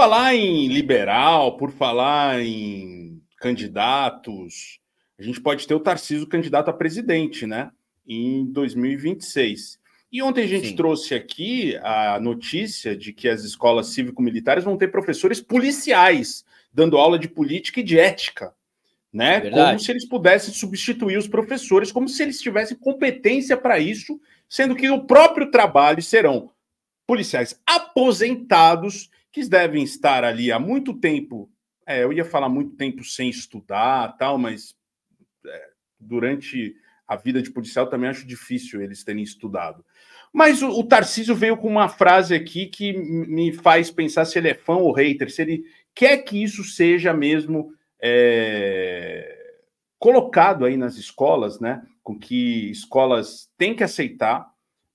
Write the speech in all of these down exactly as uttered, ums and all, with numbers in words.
falar em liberal, por falar em candidatos, a gente pode ter o Tarcísio candidato a presidente, né? Em dois mil e vinte e seis. E ontem a gente Sim. trouxe aqui a notícia de que as escolas cívico-militares vão ter professores policiais dando aula de política e de ética, né? É verdade. Como se eles pudessem substituir os professores, como se eles tivessem competência para isso, sendo que o próprio trabalho serão policiais aposentados que devem estar ali há muito tempo. É, eu ia falar muito tempo sem estudar, tal, mas é, durante a vida de policial também acho difícil eles terem estudado. Mas o, o Tarcísio veio com uma frase aqui que me faz pensar se ele é fã ou hater, se ele quer que isso seja mesmo é, colocado aí nas escolas, né? Com que escolas têm que aceitar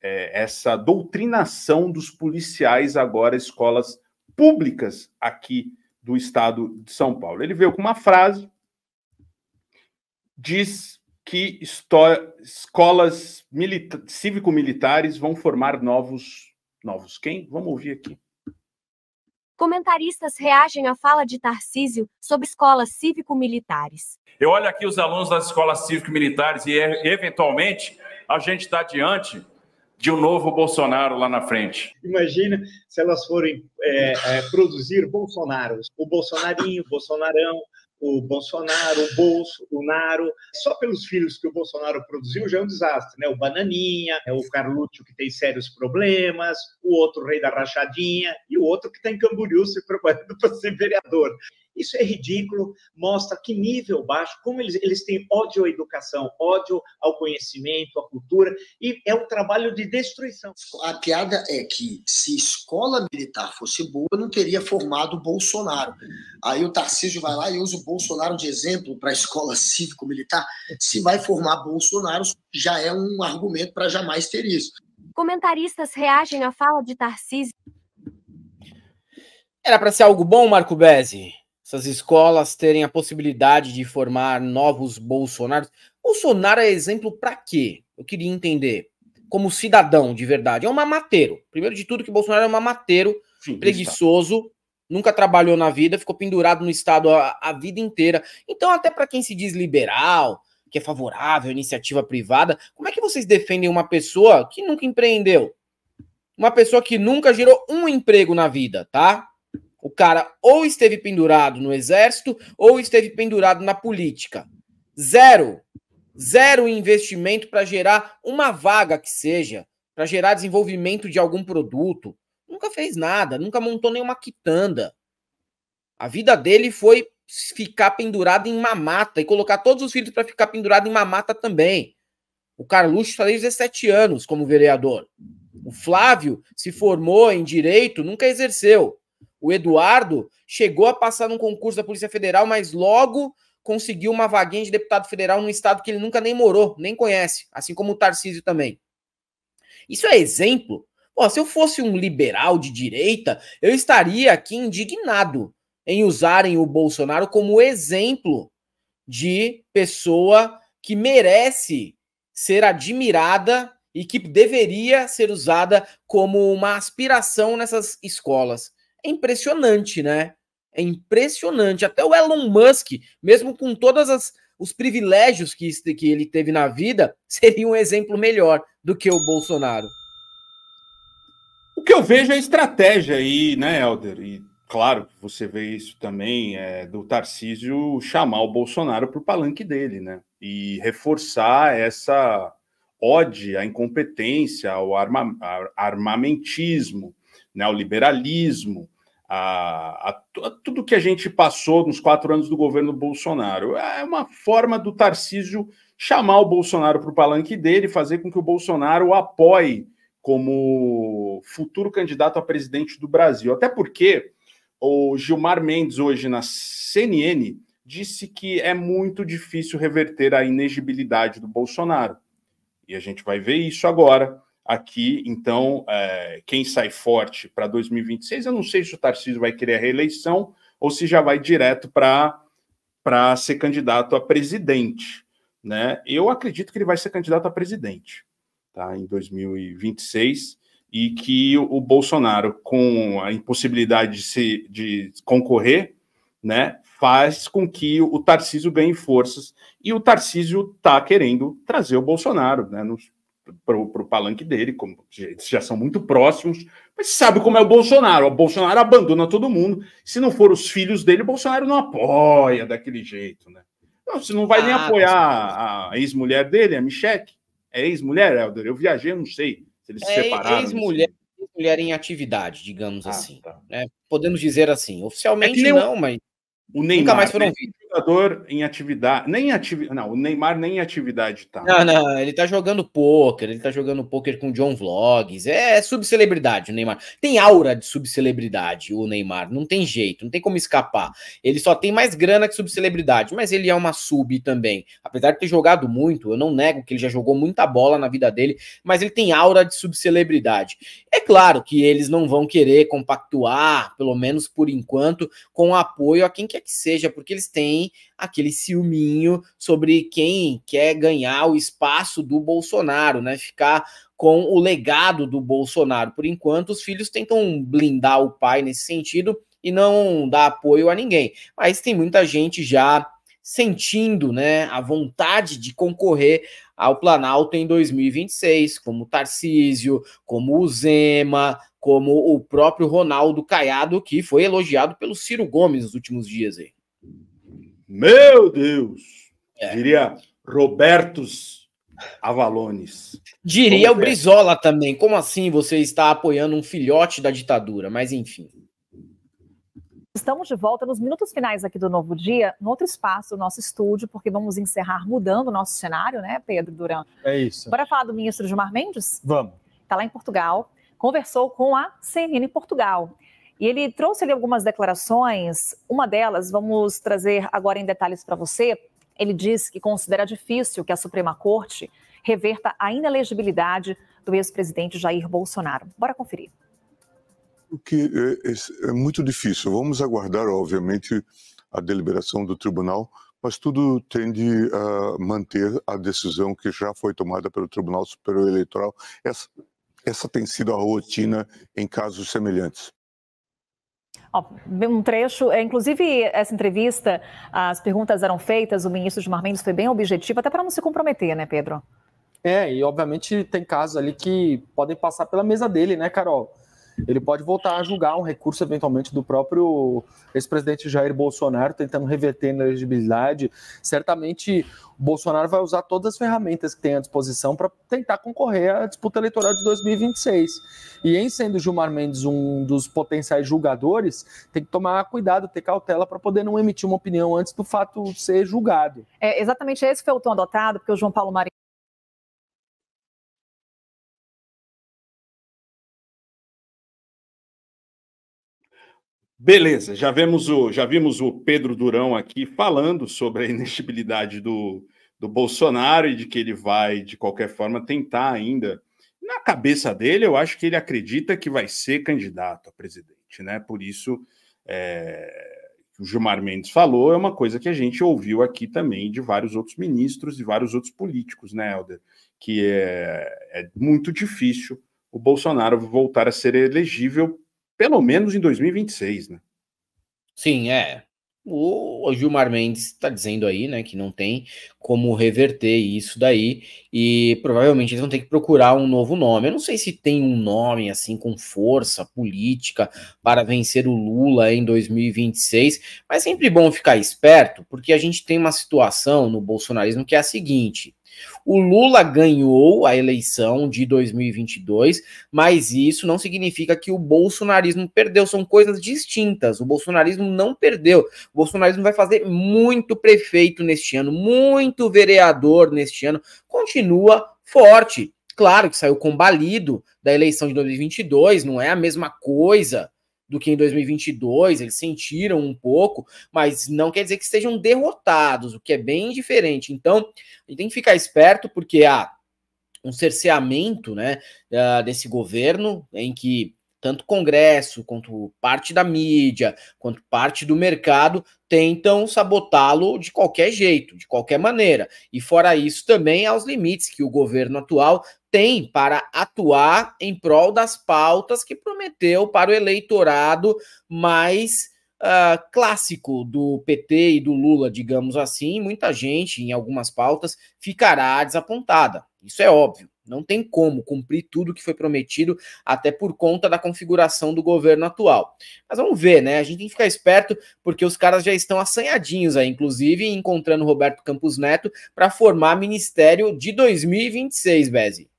é, essa doutrinação dos policiais agora, escolas públicas aqui do estado de São Paulo. Ele veio com uma frase, diz que escolas milita- cívico-militares vão formar novos... Novos quem? Vamos ouvir aqui. Comentaristas reagem à fala de Tarcísio sobre escolas cívico-militares. Eu olho aqui os alunos das escolas cívico-militares e, eventualmente, a gente está diante de um novo Bolsonaro lá na frente. Imagina se elas forem é, é, produzir Bolsonaros, o Bolsonarinho, o Bolsonarão, o Bolsonaro, o Bolso, o Naro. Só pelos filhos que o Bolsonaro produziu já é um desastre, né? O Bananinha, é o Carluccio que tem sérios problemas, o outro rei da rachadinha e o outro que está em Camboriú se preparando para ser vereador. Isso é ridículo, mostra que nível baixo, como eles, eles têm ódio à educação, ódio ao conhecimento, à cultura, e é um trabalho de destruição. A piada é que se escola militar fosse boa, não teria formado Bolsonaro. Aí o Tarcísio vai lá e usa o Bolsonaro de exemplo para a escola cívico-militar. Se vai formar Bolsonaro, já é um argumento para jamais ter isso. Comentaristas reagem à fala de Tarcísio. Era para ser algo bom, Marco Bezzi? Essas escolas terem a possibilidade de formar novos Bolsonaros. Bolsonaro é exemplo para quê? Eu queria entender. Como cidadão, de verdade. É um mamateiro. Primeiro de tudo que Bolsonaro é um mamateiro, Sim, preguiçoso, está. Nunca trabalhou na vida, ficou pendurado no Estado a, a vida inteira. Então, até para quem se diz liberal, que é favorável à iniciativa privada, como é que vocês defendem uma pessoa que nunca empreendeu? Uma pessoa que nunca gerou um emprego na vida, tá? O cara ou esteve pendurado no exército ou esteve pendurado na política. Zero. Zero investimento para gerar uma vaga que seja, para gerar desenvolvimento de algum produto. Nunca fez nada, nunca montou nenhuma quitanda. A vida dele foi ficar pendurado em mamata e colocar todos os filhos para ficar pendurado em mamata também. O Carluxo está desde dezessete anos como vereador. O Flávio se formou em direito, nunca exerceu. O Eduardo chegou a passar num concurso da Polícia Federal, mas logo conseguiu uma vaguinha de deputado federal num estado que ele nunca nem morou, nem conhece, assim como o Tarcísio também. Isso é exemplo? Pô, se eu fosse um liberal de direita, eu estaria aqui indignado em usarem o Bolsonaro como exemplo de pessoa que merece ser admirada e que deveria ser usada como uma aspiração nessas escolas. É impressionante, né? É impressionante. Até o Elon Musk, mesmo com todos os privilégios que, que ele teve na vida, seria um exemplo melhor do que o Bolsonaro. O que eu vejo é a estratégia aí, né, Helder? E claro, você vê isso também, é, do Tarcísio chamar o Bolsonaro para o palanque dele, né? E reforçar essa ode à incompetência, ao arma, armamentismo, né, o liberalismo, a, a, a tudo que a gente passou nos quatro anos do governo Bolsonaro. É uma forma do Tarcísio chamar o Bolsonaro para o palanque dele, fazer com que o Bolsonaro o apoie como futuro candidato a presidente do Brasil. Até porque o Gilmar Mendes, hoje na C N N, disse que é muito difícil reverter a inegibilidade do Bolsonaro. E a gente vai ver isso agora. Aqui, então, é, quem sai forte para dois mil e vinte e seis, eu não sei se o Tarcísio vai querer a reeleição ou se já vai direto para ser candidato a presidente, né? Eu acredito que ele vai ser candidato a presidente, tá? Em dois mil e vinte e seis, e que o Bolsonaro, com a impossibilidade de, se, de concorrer, né, faz com que o Tarcísio ganhe forças, e o Tarcísio está querendo trazer o Bolsonaro, né, para o palanque dele, como eles já são muito próximos, mas sabe como é o Bolsonaro, o Bolsonaro abandona todo mundo, se não for os filhos dele, o Bolsonaro não apoia daquele jeito, né? Não, você não vai ah, nem apoiar a, a ex-mulher dele, a Micheque, é ex-mulher, Helder, eu viajei, eu não sei se eles se é, separaram. Ex-mulher mulher em atividade, digamos ah, assim. Tá. Né? Podemos dizer assim, oficialmente é não, o, mas o Neymar, nunca mais foram vistos. Jogador em atividade, nem atividade, não, o Neymar nem em atividade tá. Não, não, ele tá jogando pôquer, ele tá jogando pôquer com o John Vlogs, é, é subcelebridade o Neymar. Tem aura de subcelebridade o Neymar, não tem jeito, não tem como escapar. Ele só tem mais grana que subcelebridade, mas ele é uma sub também. Apesar de ter jogado muito, eu não nego que ele já jogou muita bola na vida dele, mas ele tem aura de subcelebridade. É claro que eles não vão querer compactuar, pelo menos por enquanto, com apoio a quem quer que seja, porque eles têm aquele ciúminho sobre quem quer ganhar o espaço do Bolsonaro, né? Ficar com o legado do Bolsonaro. Por enquanto, os filhos tentam blindar o pai nesse sentido e não dar apoio a ninguém. Mas tem muita gente já sentindo, né, a vontade de concorrer ao Planalto em dois mil e vinte e seis, como o Tarcísio, como o Zema, como o próprio Ronaldo Caiado, que foi elogiado pelo Ciro Gomes nos últimos dias aí. Meu Deus! É. Diria Robertos Avalones. Diria como o Brizola é? Também. Como assim você está apoiando um filhote da ditadura? Mas enfim. Estamos de volta nos minutos finais aqui do Novo Dia, no outro espaço do nosso estúdio, porque vamos encerrar mudando o nosso cenário, né, Pedro Duran? É isso. Bora falar do ministro Gilmar Mendes? Vamos. Está lá em Portugal, conversou com a C N N Portugal. E ele trouxe ali algumas declarações, uma delas vamos trazer agora em detalhes para você. Ele diz que considera difícil que a Suprema Corte reverta a inelegibilidade do ex-presidente Jair Bolsonaro. Bora conferir. O que é, é muito difícil. Vamos aguardar, obviamente, a deliberação do tribunal, mas tudo tende a manter a decisão que já foi tomada pelo Tribunal Superior Eleitoral. Essa, essa tem sido a rotina em casos semelhantes. Um trecho, inclusive essa entrevista, as perguntas eram feitas, o ministro Gilmar Mendes foi bem objetivo, até para não se comprometer, né, Pedro? É, e obviamente tem casos ali que podem passar pela mesa dele, né, Carol? Ele pode voltar a julgar um recurso eventualmente do próprio ex-presidente Jair Bolsonaro, tentando reverter a inelegibilidade. Certamente o Bolsonaro vai usar todas as ferramentas que tem à disposição para tentar concorrer à disputa eleitoral de dois mil e vinte e seis. E em sendo Gilmar Mendes um dos potenciais julgadores, tem que tomar cuidado, ter cautela para poder não emitir uma opinião antes do fato ser julgado. É, exatamente esse foi o tom adotado, porque o João Paulo Marinho... Beleza, já vemos o, já vimos o Pedro Durão aqui falando sobre a inelegibilidade do, do Bolsonaro e de que ele vai, de qualquer forma, tentar ainda. Na cabeça dele, eu acho que ele acredita que vai ser candidato a presidente, né? Por isso, é, o Gilmar Mendes falou, é uma coisa que a gente ouviu aqui também de vários outros ministros e vários outros políticos, né, Helder? Que é, é muito difícil o Bolsonaro voltar a ser elegível pelo menos em dois mil e vinte e seis, né? Sim, é. O Gilmar Mendes está dizendo aí, né, que não tem como reverter isso daí e provavelmente eles vão ter que procurar um novo nome. Eu não sei se tem um nome assim com força política para vencer o Lula em dois mil e vinte e seis, mas é sempre bom ficar esperto, porque a gente tem uma situação no bolsonarismo que é a seguinte: o Lula ganhou a eleição de dois mil e vinte e dois, mas isso não significa que o bolsonarismo perdeu, são coisas distintas. O bolsonarismo não perdeu. O bolsonarismo vai fazer muito prefeito neste ano, muito vereador neste ano, continua forte. Claro que saiu combalido da eleição de dois mil e vinte e dois, não é a mesma coisa do que em dois mil e vinte e dois, eles sentiram um pouco, mas não quer dizer que estejam derrotados, o que é bem diferente. Então, a gente tem que ficar esperto, porque há um cerceamento, né, desse governo, em que Tanto o Congresso, quanto parte da mídia, quanto parte do mercado tentam sabotá-lo de qualquer jeito, de qualquer maneira. E fora isso também há os limites que o governo atual tem para atuar em prol das pautas que prometeu para o eleitorado mais uh, clássico do P T e do Lula, digamos assim. Muita gente, em algumas pautas, ficará desapontada. Isso é óbvio. Não tem como cumprir tudo que foi prometido, até por conta da configuração do governo atual. Mas vamos ver, né? A gente tem que ficar esperto, porque os caras já estão assanhadinhos aí, inclusive encontrando Roberto Campos Neto para formar ministério de dois mil e vinte e seis, Bezzi.